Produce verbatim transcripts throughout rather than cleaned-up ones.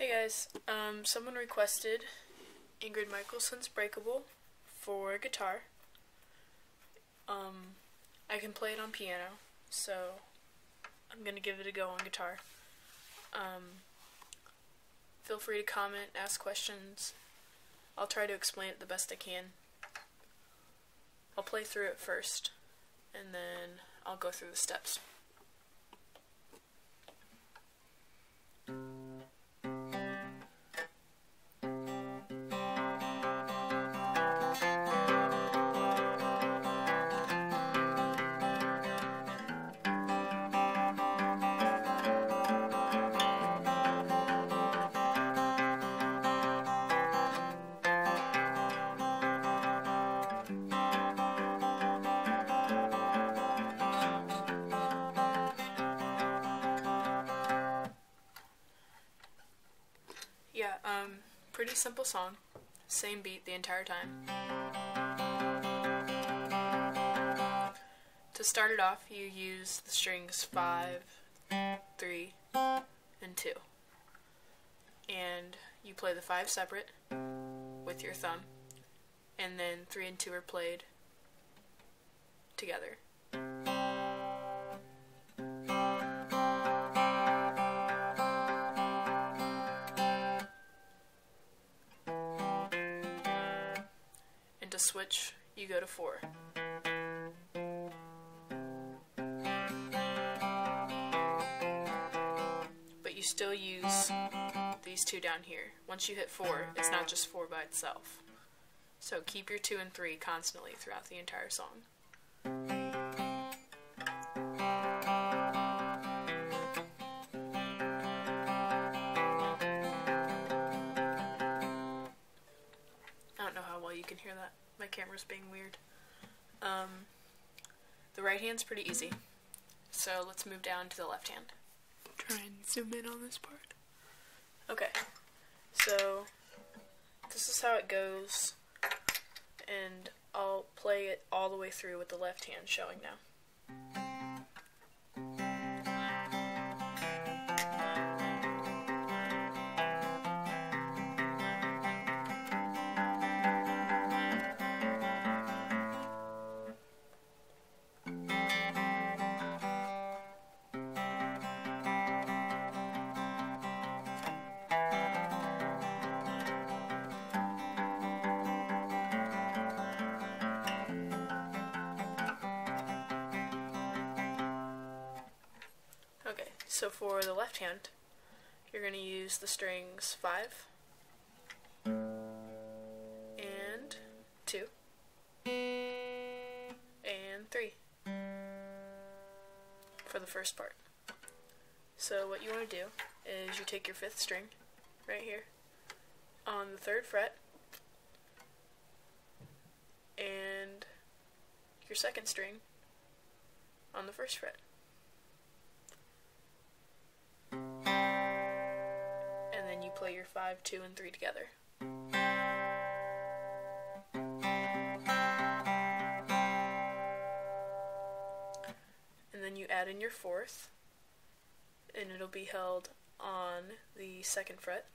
Hey guys, um, someone requested Ingrid Michaelson's Breakable for guitar. Um, I can play it on piano, so I'm gonna give it a go on guitar. Um, feel free to comment, ask questions. I'll try to explain it the best I can. I'll play through it first, and then I'll go through the steps. Yeah, um, pretty simple song. Same beat the entire time. To start it off, you use the strings five, three, and two. And you play the five separate with your thumb, and then three and two are played together. Switch, you go to four. But you still use these two down here. Once you hit four, it's not just four by itself. So keep your two and three constantly throughout the entire song. I don't know how well you can hear that. My camera's being weird. Um, the right hand's pretty easy, so let's move down to the left hand. Try and zoom in on this part. Okay, so this is how it goes, and I'll play it all the way through with the left hand showing now. So for the left hand, you're going to use the strings five and two and three for the first part. So what you want to do is you take your fifth string right here on the third fret, and your second string on the first fret. Play your five, two, and three together. And then you add in your fourth, and it'll be held on the second fret.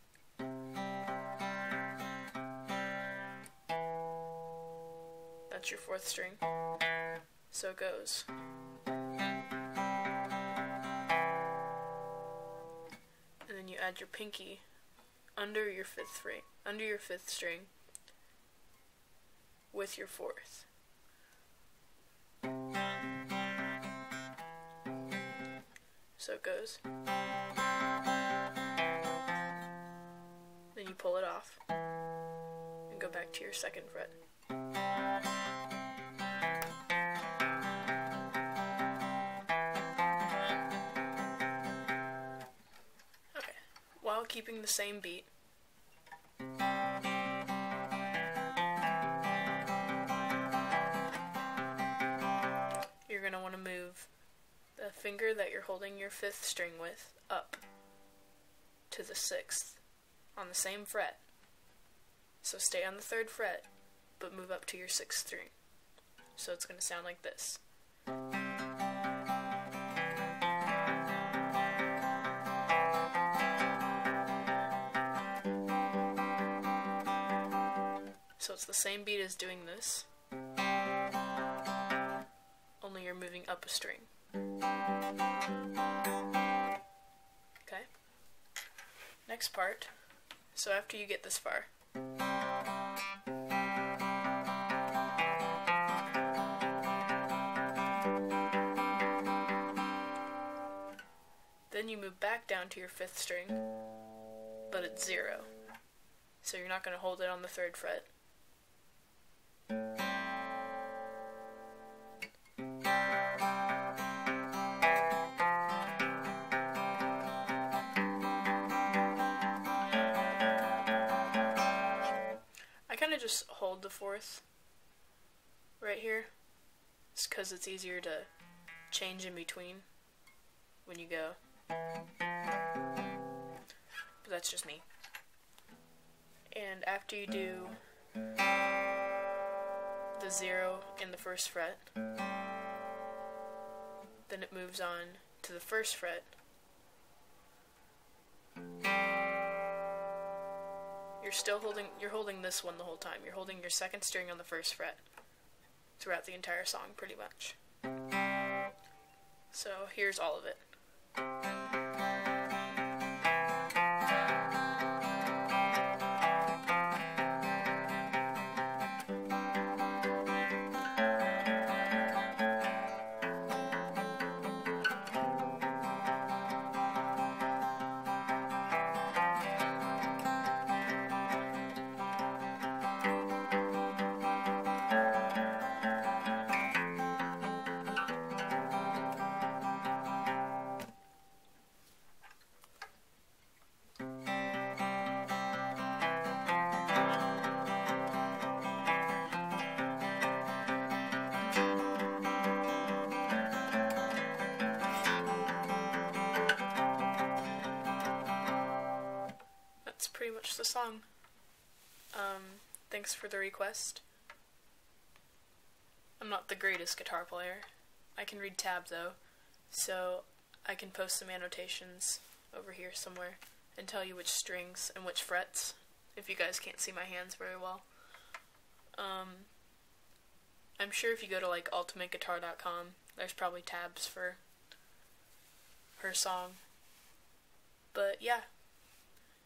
That's your fourth string. So it goes. And then you add your pinky under your fifth string, under your fifth string, with your fourth. So it goes. Then you pull it off and go back to your second fret. Okay, while keeping the same beat, you're going to want to move the finger that you're holding your fifth string with up to the sixth on the same fret. So stay on the third fret, but move up to your sixth string. So it's going to sound like this. So it's the same beat as doing this, only you're moving up a string. Okay? Next part. So after you get this far, then you move back down to your fifth string, but it's zero. So you're not going to hold it on the third fret. I kind of just hold the fourth right here, just because it's easier to change in between when you go. But that's just me. And after you do the zero in the first fret, then it moves on to the first fret. You're still holding, you're holding this one the whole time. You're holding your second string on the first fret throughout the entire song, pretty much. So here's all of it. Pretty much the song. Um, thanks for the request. I'm not the greatest guitar player. I can read tab though, so I can post some annotations over here somewhere and tell you which strings and which frets, if you guys can't see my hands very well. Um, I'm sure if you go to like ultimate guitar dot com, there's probably tabs for her song. But yeah.